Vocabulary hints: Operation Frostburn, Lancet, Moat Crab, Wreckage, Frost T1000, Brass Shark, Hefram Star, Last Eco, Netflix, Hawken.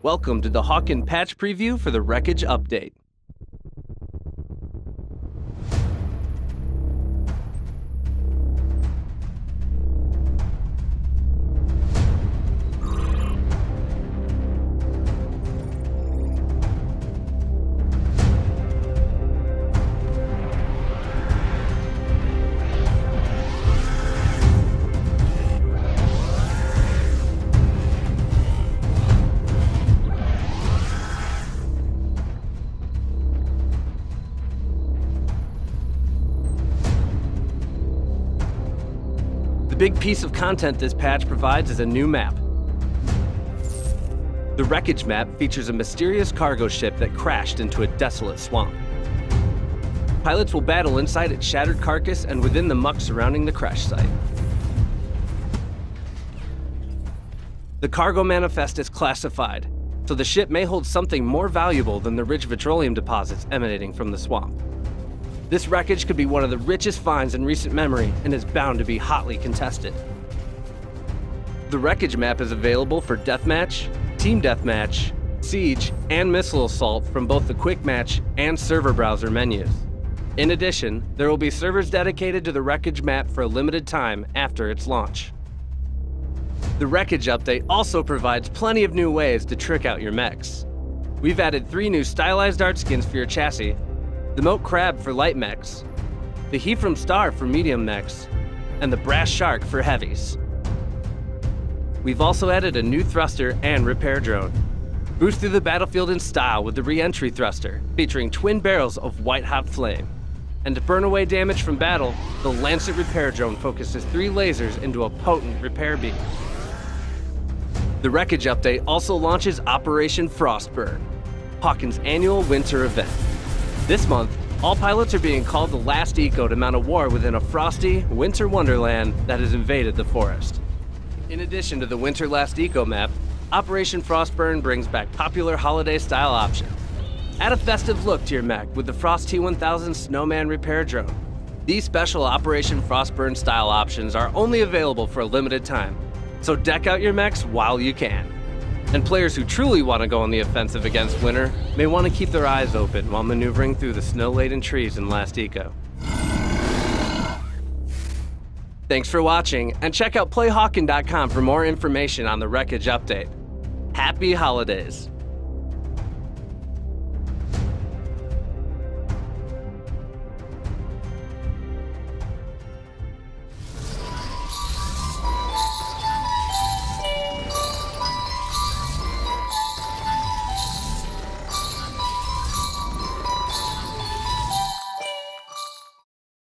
Welcome to the Hawken patch preview for the Wreckage update. The big piece of content this patch provides is a new map. The Wreckage map features a mysterious cargo ship that crashed into a desolate swamp. Pilots will battle inside its shattered carcass and within the muck surrounding the crash site. The cargo manifest is classified, so the ship may hold something more valuable than the rich petroleum deposits emanating from the swamp. This wreckage could be one of the richest finds in recent memory and is bound to be hotly contested. The Wreckage map is available for Deathmatch, Team Deathmatch, Siege, and Missile Assault from both the Quick Match and Server Browser menus. In addition, there will be servers dedicated to the Wreckage map for a limited time after its launch. The Wreckage update also provides plenty of new ways to trick out your mechs. We've added 3 new stylized art skins for your chassis, the Moat Crab for light mechs, the Hefram Star for medium mechs, and the Brass Shark for heavies. We've also added a new thruster and repair drone. Boost through the battlefield in style with the re-entry thruster, featuring twin barrels of white-hot flame. And to burn away damage from battle, the Lancet repair drone focuses 3 lasers into a potent repair beam. The Wreckage update also launches Operation Frostburn, Hawken's annual winter event. This month, all pilots are being called the Last Eco to mount a war within a frosty winter wonderland that has invaded the forest. In addition to the Winter Last Eco map, Operation Frostburn brings back popular holiday-style options. Add a festive look to your mech with the Frost T1000 Snowman Repair Drone. These special Operation Frostburn-style options are only available for a limited time, so deck out your mechs while you can. And players who truly want to go on the offensive against winter may want to keep their eyes open while maneuvering through the snow-laden trees in Last Eco. Thanks for watching, and check out playhawken.com for more information on the Wreckage update. Happy holidays!